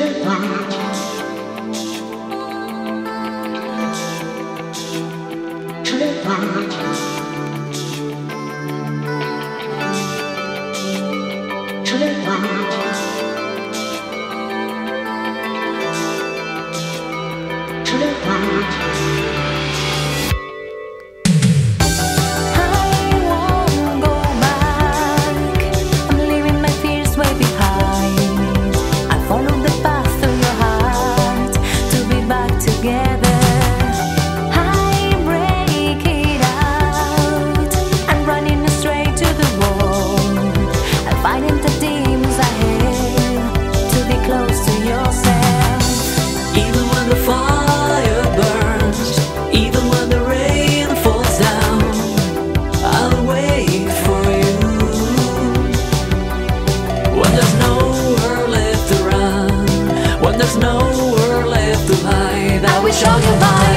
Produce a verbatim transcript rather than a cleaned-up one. Show you by